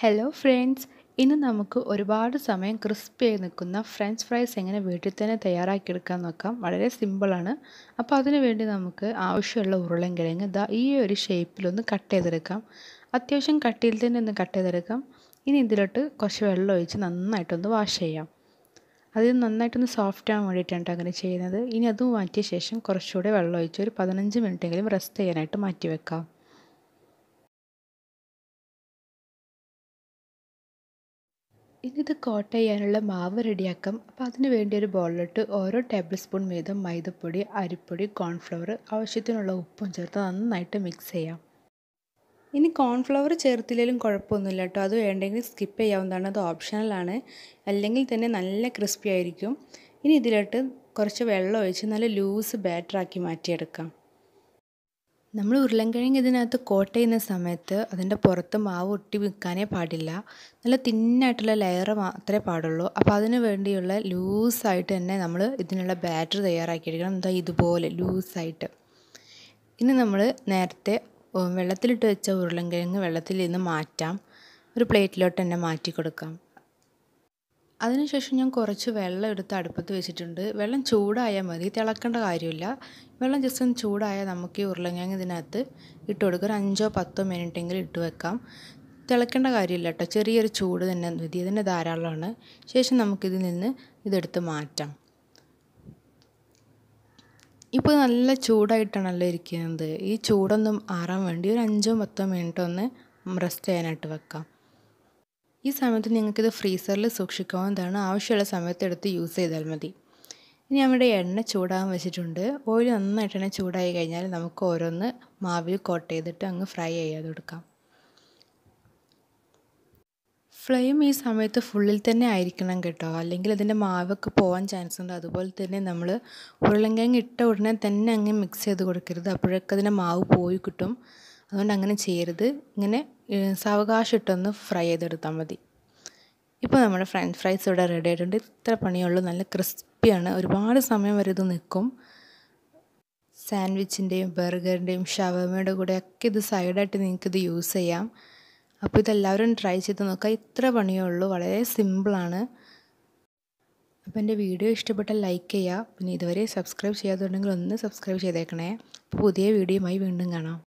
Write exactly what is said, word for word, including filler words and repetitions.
Hello friends, ഇന്ന് നമുക്ക് ഒരുപാട് സമയം ക്രിസ്പിയായി നിൽക്കുന്ന ഫ്രഞ്ച് ഫ്രൈസ് എങ്ങനെ വീട്ടിൽ തന്നെ തയ്യാറാക്കിയെടുക്കാൻ നോക്കാം. വളരെ സിമ്പിളാണ്. അപ്പോൾ അതിനു വേണ്ടി നമുക്ക് ആവശ്യമുള്ള ഉരുളൻകിഴങ്ങ് ദാ ഈ ഒരു ഷേപ്പിലൊന്ന് കട്ട് ചെയ്തെടുക്കാം. അത്യാവശ്യം കട്ടിയിൽ തന്നെ ഒന്ന് കട്ട് ചെയ്തെടുക്കാം. ഇനി ഇതിലോട്ട് കുറച്ച് വെള്ളം ഒഴിച്ച് നന്നായിട്ടൊന്ന് വാഷ് ചെയ്യാം. അതിൽ നന്നായിട്ടൊന്ന് സോഫ്റ്റ് ആകാൻ വേണ്ടിയിട്ടാണ് അങ്ങനെ ചെയ്യുന്നത്. ഇനി അത് മാറ്റിയ ശേഷം കുറച്ചുകൂടെ വെള്ളം ഒഴിച്ച് ഒരു പതിനഞ്ച് മിനിറ്റെങ്കിലും റെസ്റ്റ് ചെയ്യാനായിട്ട് മാറ്റി വെക്കാം. ഇനി ഇത് കോട്ട് ചെയ്യാനുള്ള മാവ് റെഡിയാക്കാം. അപ്പോൾ അതിന് വേണ്ടി ഒരു ബൗളിലിട്ട് ഓരോ ടേബിൾ സ്പൂൺ വീതം മൈദപ്പൊടി, അരിപ്പൊടി, കോൺഫ്ലവർ, ആവശ്യത്തിനുള്ള ഉപ്പും ചേർത്ത് നന്നായിട്ട് മിക്സ് ചെയ്യാം. ഇനി കോൺഫ്ലവർ ചേർത്തില്ലെങ്കിലും കുഴപ്പമൊന്നുമില്ല കേട്ടോ. അത് വേണ്ടെങ്കിൽ സ്കിപ്പ് ചെയ്യാവുന്നതാണ്, അത് ഓപ്ഷണലാണ്. അല്ലെങ്കിൽ തന്നെ നല്ല ക്രിസ്പി ആയിരിക്കും. ഇനി ഇതിലോട്ട് കുറച്ച് വെള്ളം ഒഴിച്ച് നല്ല ലൂസ് ബാറ്ററാക്കി മാറ്റിയെടുക്കാം. നമ്മൾ ഉരുളൻകിഴങ്ങ് ഇതിനകത്ത് കോട്ട് ചെയ്യുന്ന സമയത്ത് അതിൻ്റെ പുറത്ത് മാവ് ഒട്ടി നിൽക്കാനേ പാടില്ല. നല്ല തിന്നായിട്ടുള്ള ലെയർ മാത്രമേ പാടുള്ളൂ. അപ്പോൾ അതിന് വേണ്ടിയുള്ള ലൂസായിട്ട് തന്നെ നമ്മൾ ഇതിനുള്ള ബാറ്റർ തയ്യാറാക്കിയെടുക്കണം. എന്താ ഇതുപോലെ ലൂസായിട്ട്. ഇനി നമ്മൾ നേരത്തെ വെള്ളത്തിലിട്ട് വെച്ച ഉരുളൻകിഴങ്ങ് വെള്ളത്തിൽ നിന്ന് മാറ്റാം. ഒരു പ്ലേറ്റിലോട്ട് തന്നെ മാറ്റി കൊടുക്കാം. അതിനുശേഷം ഞാൻ കുറച്ച് വെള്ളം എടുത്ത് അടുപ്പത്ത് വെച്ചിട്ടുണ്ട്. വെള്ളം ചൂടായാൽ മതി, തിളക്കേണ്ട കാര്യമില്ല. വെള്ളം ജസ്റ്റ് ഒന്ന് ചൂടായാൽ നമുക്ക് ഈ ഉരുളൻകിഴങ്ങ് ഇതിനകത്ത് ഇട്ട് കൊടുക്കുക. ഒരു അഞ്ചോ പത്തോ മിനിറ്റെങ്കിലും ഇട്ട് വെക്കാം. തിളക്കേണ്ട കാര്യമില്ല കേട്ടോ, ചെറിയൊരു ചൂട് തന്നെ മതി, ഇതിൻ്റെ ധാരാളമാണ്. ശേഷം നമുക്കിതിൽ നിന്ന് ഇതെടുത്ത് മാറ്റാം. ഇപ്പോൾ നല്ല ചൂടായിട്ടാണല്ലോ ഇരിക്കുന്നത്. ഈ ചൂടൊന്നും ആറാൻ വേണ്ടി ഒരു അഞ്ചോ പത്തോ മിനിറ്റ് ഒന്ന് റെസ്റ്റ് ചെയ്യാനായിട്ട് വെക്കാം. ഈ സമയത്ത് നിങ്ങൾക്കിത് ഫ്രീസറിൽ സൂക്ഷിക്കാവുന്നതാണ്. ആവശ്യമുള്ള സമയത്ത് എടുത്ത് യൂസ് ചെയ്താൽ മതി. ഇനി നമ്മുടെ എണ്ണ ചൂടാകാൻ വെച്ചിട്ടുണ്ട്. ഓയിൽ നന്നായിട്ട് തന്നെ ചൂടായി കഴിഞ്ഞാൽ നമുക്ക് ഓരോന്ന് മാവിൽ കോട്ട് ചെയ്തിട്ട് അങ്ങ് ഫ്രൈ ചെയ്യാതെ കൊടുക്കാം. ഫ്ലെയിം ഈ സമയത്ത് ഫുള്ളിൽ തന്നെ ആയിരിക്കണം കേട്ടോ, അല്ലെങ്കിൽ അതിൻ്റെ മാവൊക്കെ പോകാൻ ചാൻസ് ഉണ്ട്. അതുപോലെ തന്നെ നമ്മൾ ഉരുളൻകിഴങ്ങ് ഇട്ട ഉടനെ തന്നെ അങ്ങ് മിക്സ് ചെയ്ത് കൊടുക്കരുത്, അപ്പോഴൊക്കെ അതിൻ്റെ മാവ് പോയി കിട്ടും. അതുകൊണ്ട് അങ്ങനെ ചെയ്യരുത്. ഇങ്ങനെ സാവകാശം ഇട്ടൊന്ന് ഫ്രൈ ചെയ്തെടുത്താൽ മതി. ഇപ്പോൾ നമ്മുടെ ഫ്രഞ്ച് ഫ്രൈസ് ഇവിടെ റെഡി ആയിട്ടുണ്ട്. ഇത്ര പണിയുള്ളൂ. നല്ല ക്രിസ്പിയാണ്. ഒരുപാട് സമയം വരെ ഇത് നിൽക്കും. സാൻഡ്വിച്ചിൻ്റെയും ബർഗറിൻ്റെയും ഷവർമയുടെ കൂടെയൊക്കെ ഇത് സൈഡായിട്ട് നിങ്ങൾക്കിത് യൂസ് ചെയ്യാം. അപ്പോൾ ഇതെല്ലാവരും ട്രൈ ചെയ്ത് നോക്കുക. ഇത്ര പണിയുള്ളൂ, വളരെ സിമ്പിളാണ്. അപ്പോൾ എൻ്റെ വീഡിയോ ഇഷ്ടപ്പെട്ടാൽ ലൈക്ക് ചെയ്യുക. പിന്നെ ഇതുവരെ സബ്സ്ക്രൈബ് ചെയ്യാത്തുണ്ടെങ്കിൽ ഒന്ന് സബ്സ്ക്രൈബ് ചെയ്തേക്കണേ. അപ്പോൾ പുതിയ വീഡിയോയുമായി വീണ്ടും കാണാം.